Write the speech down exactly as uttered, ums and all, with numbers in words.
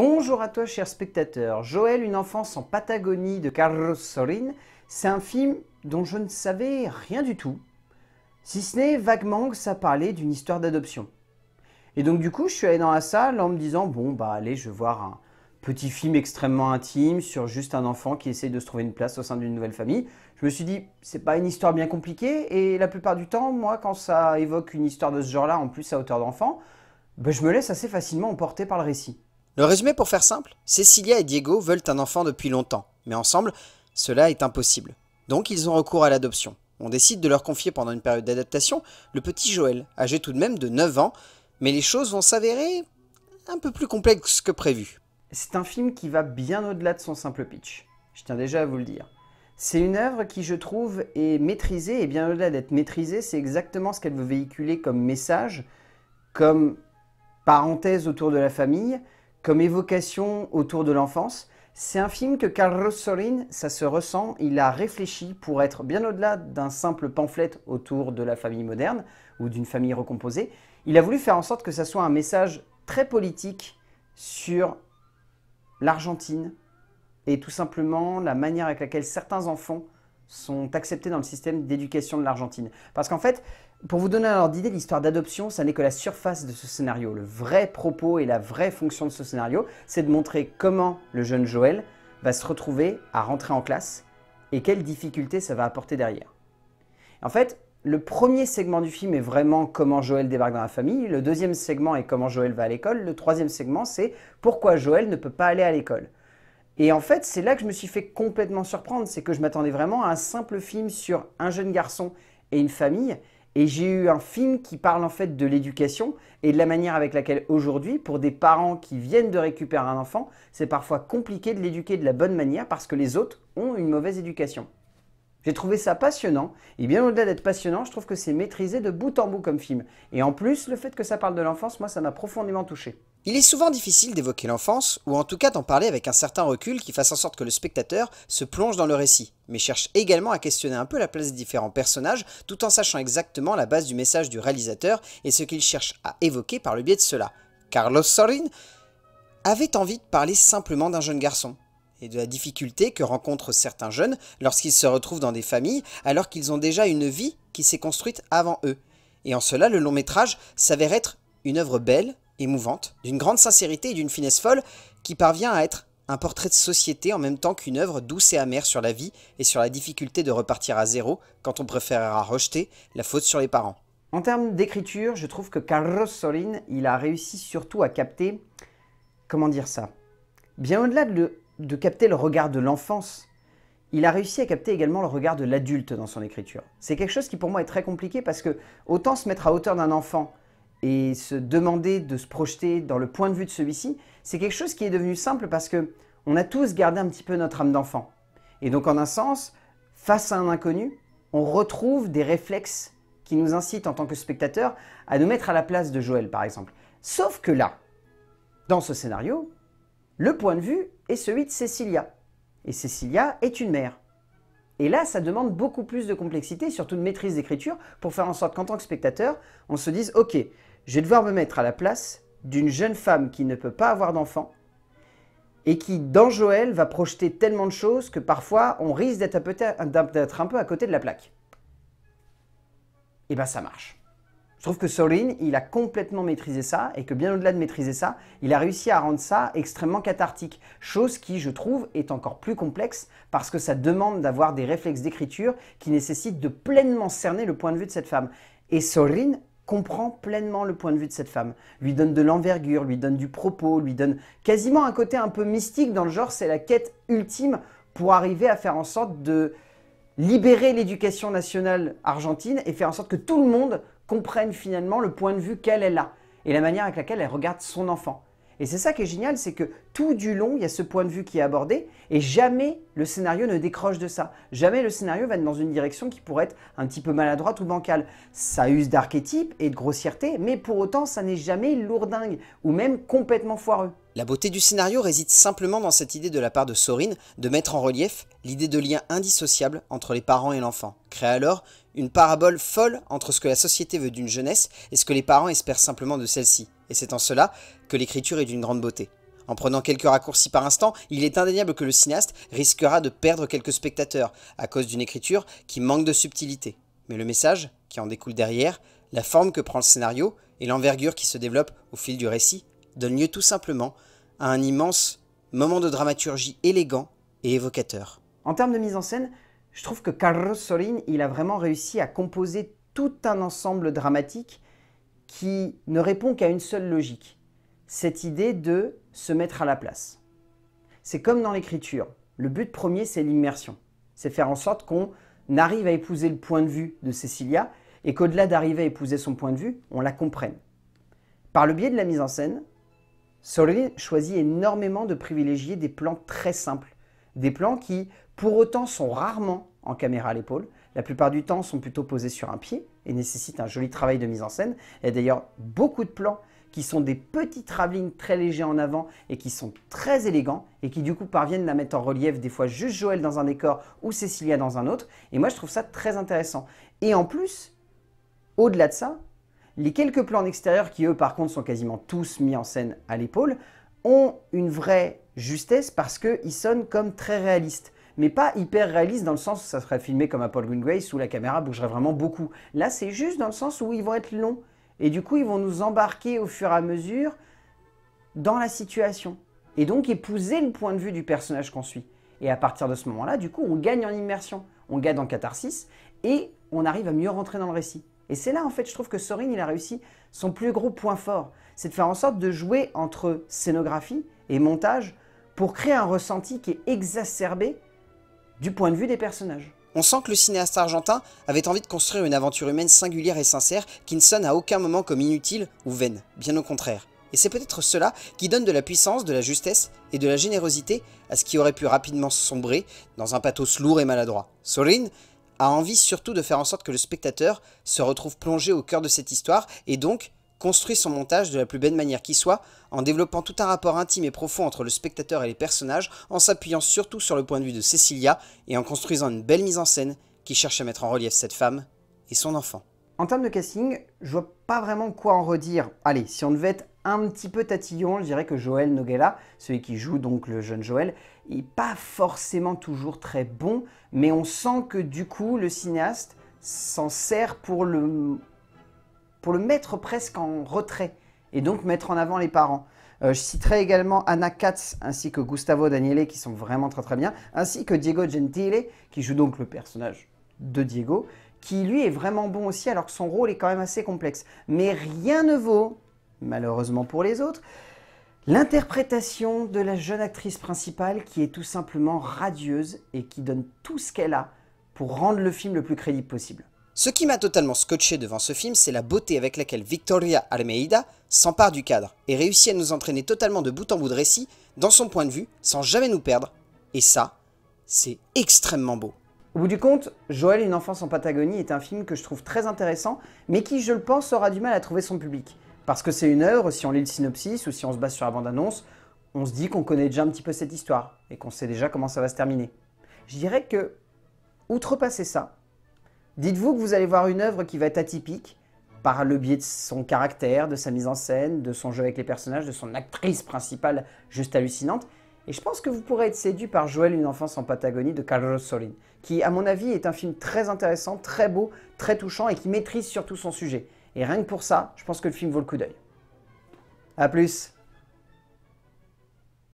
Bonjour à toi chers spectateurs, Joël, une enfance en Patagonie de Carlos Sorín, c'est un film dont je ne savais rien du tout, si ce n'est vaguement que ça parlait d'une histoire d'adoption. Et donc du coup je suis allé dans la salle en me disant bon bah allez je vais voir un petit film extrêmement intime sur juste un enfant qui essaye de se trouver une place au sein d'une nouvelle famille. Je me suis dit c'est pas une histoire bien compliquée et la plupart du temps moi quand ça évoque une histoire de ce genre là en plus à hauteur d'enfant, bah, je me laisse assez facilement emporter par le récit. Le résumé pour faire simple, Cécilia et Diego veulent un enfant depuis longtemps, mais ensemble, cela est impossible. Donc ils ont recours à l'adoption. On décide de leur confier pendant une période d'adaptation le petit Joël, âgé tout de même de neuf ans, mais les choses vont s'avérer un peu plus complexes que prévu. C'est un film qui va bien au-delà de son simple pitch, je tiens déjà à vous le dire. C'est une œuvre qui, je trouve, est maîtrisée, et bien au-delà d'être maîtrisée, c'est exactement ce qu'elle veut véhiculer comme message, comme parenthèse autour de la famille, comme évocation autour de l'enfance. C'est un film que Carlos Sorín, ça se ressent, il a réfléchi pour être bien au-delà d'un simple pamphlet autour de la famille moderne ou d'une famille recomposée. Il a voulu faire en sorte que ça soit un message très politique sur l'Argentine et tout simplement la manière avec laquelle certains enfants sont acceptés dans le système d'éducation de l'Argentine. Parce qu'en fait, pour vous donner un ordre d'idée, l'histoire d'adoption, ça n'est que la surface de ce scénario. Le vrai propos et la vraie fonction de ce scénario, c'est de montrer comment le jeune Joël va se retrouver à rentrer en classe et quelles difficultés ça va apporter derrière. En fait, le premier segment du film est vraiment comment Joël débarque dans la famille, le deuxième segment est comment Joël va à l'école, le troisième segment c'est pourquoi Joël ne peut pas aller à l'école. Et en fait, c'est là que je me suis fait complètement surprendre, c'est que je m'attendais vraiment à un simple film sur un jeune garçon et une famille, et j'ai eu un film qui parle en fait de l'éducation et de la manière avec laquelle aujourd'hui, pour des parents qui viennent de récupérer un enfant, c'est parfois compliqué de l'éduquer de la bonne manière parce que les autres ont une mauvaise éducation. J'ai trouvé ça passionnant, et bien au-delà d'être passionnant, je trouve que c'est maîtrisé de bout en bout comme film. Et en plus, le fait que ça parle de l'enfance, moi ça m'a profondément touché. Il est souvent difficile d'évoquer l'enfance, ou en tout cas d'en parler avec un certain recul qui fasse en sorte que le spectateur se plonge dans le récit, mais cherche également à questionner un peu la place des différents personnages, tout en sachant exactement la base du message du réalisateur et ce qu'il cherche à évoquer par le biais de cela. Carlos Sorín avait envie de parler simplement d'un jeune garçon, et de la difficulté que rencontrent certains jeunes lorsqu'ils se retrouvent dans des familles alors qu'ils ont déjà une vie qui s'est construite avant eux. Et en cela, le long métrage s'avère être une œuvre belle, émouvante, d'une grande sincérité et d'une finesse folle qui parvient à être un portrait de société en même temps qu'une œuvre douce et amère sur la vie et sur la difficulté de repartir à zéro quand on préférera rejeter la faute sur les parents. En termes d'écriture, je trouve que Carlos Sorín, il a réussi surtout à capter, comment dire ça, bien au-delà de le de capter le regard de l'enfance, il a réussi à capter également le regard de l'adulte dans son écriture. C'est quelque chose qui pour moi est très compliqué parce que autant se mettre à hauteur d'un enfant et se demander de se projeter dans le point de vue de celui-ci, c'est quelque chose qui est devenu simple parce que on a tous gardé un petit peu notre âme d'enfant. Et donc en un sens, face à un inconnu, on retrouve des réflexes qui nous incitent en tant que spectateurs à nous mettre à la place de Joël par exemple. Sauf que là, dans ce scénario, le point de vue est celui de Cécilia. Et Cécilia est une mère. Et là, ça demande beaucoup plus de complexité, surtout de maîtrise d'écriture, pour faire en sorte qu'en tant que spectateur, on se dise « Ok, je vais devoir me mettre à la place d'une jeune femme qui ne peut pas avoir d'enfant et qui, dans Joël, va projeter tellement de choses que parfois, on risque d'être un peu à côté de la plaque. » Et bien, ça marche. Je trouve que Sorín, il a complètement maîtrisé ça et que bien au-delà de maîtriser ça, il a réussi à rendre ça extrêmement cathartique. Chose qui, je trouve, est encore plus complexe parce que ça demande d'avoir des réflexes d'écriture qui nécessitent de pleinement cerner le point de vue de cette femme. Et Sorín comprend pleinement le point de vue de cette femme, lui donne de l'envergure, lui donne du propos, lui donne quasiment un côté un peu mystique dans le genre, c'est la quête ultime pour arriver à faire en sorte de libérer l'éducation nationale argentine et faire en sorte que tout le monde comprennent finalement le point de vue qu'elle elle a et la manière avec laquelle elle regarde son enfant. Et c'est ça qui est génial, c'est que tout du long, il y a ce point de vue qui est abordé et jamais le scénario ne décroche de ça. Jamais le scénario va dans une direction qui pourrait être un petit peu maladroite ou bancale. Ça use d'archétypes et de grossièreté, mais pour autant, ça n'est jamais lourdingue ou même complètement foireux. La beauté du scénario réside simplement dans cette idée de la part de Sorín de mettre en relief l'idée de lien indissociable entre les parents et l'enfant. Crée alors une parabole folle entre ce que la société veut d'une jeunesse et ce que les parents espèrent simplement de celle-ci. Et c'est en cela que l'écriture est d'une grande beauté. En prenant quelques raccourcis par instant, il est indéniable que le cinéaste risquera de perdre quelques spectateurs à cause d'une écriture qui manque de subtilité. Mais le message qui en découle derrière, la forme que prend le scénario et l'envergure qui se développe au fil du récit donnent lieu tout simplement à un immense moment de dramaturgie élégant et évocateur. En termes de mise en scène, je trouve que Carlos Sorín, il a vraiment réussi à composer tout un ensemble dramatique qui ne répond qu'à une seule logique, cette idée de se mettre à la place. C'est comme dans l'écriture, le but premier c'est l'immersion, c'est faire en sorte qu'on arrive à épouser le point de vue de Cécilia et qu'au-delà d'arriver à épouser son point de vue, on la comprenne. Par le biais de la mise en scène, Sorín choisit énormément de privilégier des plans très simples, des plans qui, pour autant, sont rarement en caméra à l'épaule, la plupart du temps sont plutôt posés sur un pied et nécessitent un joli travail de mise en scène. Il y a d'ailleurs beaucoup de plans qui sont des petits travelling très légers en avant et qui sont très élégants et qui du coup parviennent à mettre en relief des fois juste Joël dans un décor ou Cécilia dans un autre. Et moi je trouve ça très intéressant. Et en plus, au-delà de ça, les quelques plans d'extérieur qui eux par contre sont quasiment tous mis en scène à l'épaule ont une vraie justesse parce qu'ils sonnent comme très réalistes. Mais pas hyper réaliste dans le sens où ça serait filmé comme à Paul Greengrace où la caméra bougerait vraiment beaucoup. Là, c'est juste dans le sens où ils vont être longs. Et du coup, ils vont nous embarquer au fur et à mesure dans la situation. Et donc épouser le point de vue du personnage qu'on suit. Et à partir de ce moment-là, du coup, on gagne en immersion. On gagne en catharsis et on arrive à mieux rentrer dans le récit. Et c'est là, en fait, je trouve que Sorín, il a réussi son plus gros point fort. C'est de faire en sorte de jouer entre scénographie et montage pour créer un ressenti qui est exacerbé du point de vue des personnages. On sent que le cinéaste argentin avait envie de construire une aventure humaine singulière et sincère qui ne sonne à aucun moment comme inutile ou vaine, bien au contraire. Et c'est peut-être cela qui donne de la puissance, de la justesse et de la générosité à ce qui aurait pu rapidement sombrer dans un pathos lourd et maladroit. Sorín a envie surtout de faire en sorte que le spectateur se retrouve plongé au cœur de cette histoire et donc construit son montage de la plus belle manière qui soit, en développant tout un rapport intime et profond entre le spectateur et les personnages, en s'appuyant surtout sur le point de vue de Cécilia, et en construisant une belle mise en scène qui cherche à mettre en relief cette femme et son enfant. En termes de casting, je vois pas vraiment quoi en redire. Allez, si on devait être un petit peu tatillon, je dirais que Joël Noguera, celui qui joue donc le jeune Joël, n'est pas forcément toujours très bon, mais on sent que du coup, le cinéaste s'en sert pour le... pour le mettre presque en retrait et donc mettre en avant les parents. Euh, je citerai également Ana Katz ainsi que Gustavo Daniele qui sont vraiment très très bien, ainsi que Diego Gentile qui joue donc le personnage de Diego, qui lui est vraiment bon aussi alors que son rôle est quand même assez complexe. Mais rien ne vaut, malheureusement pour les autres, l'interprétation de la jeune actrice principale qui est tout simplement radieuse et qui donne tout ce qu'elle a pour rendre le film le plus crédible possible. Ce qui m'a totalement scotché devant ce film, c'est la beauté avec laquelle Victoria Almeida s'empare du cadre et réussit à nous entraîner totalement de bout en bout de récit, dans son point de vue, sans jamais nous perdre. Et ça, c'est extrêmement beau. Au bout du compte, Joël, une enfance en Patagonie est un film que je trouve très intéressant, mais qui, je le pense, aura du mal à trouver son public. Parce que c'est une œuvre, si on lit le synopsis ou si on se base sur la bande-annonce, on se dit qu'on connaît déjà un petit peu cette histoire et qu'on sait déjà comment ça va se terminer. Je dirais que, outrepasser ça, dites-vous que vous allez voir une œuvre qui va être atypique par le biais de son caractère, de sa mise en scène, de son jeu avec les personnages, de son actrice principale juste hallucinante. Et je pense que vous pourrez être séduit par Joël, une enfance en Patagonie de Carlos Sorín, qui à mon avis est un film très intéressant, très beau, très touchant et qui maîtrise surtout son sujet. Et rien que pour ça, je pense que le film vaut le coup d'œil. A plus!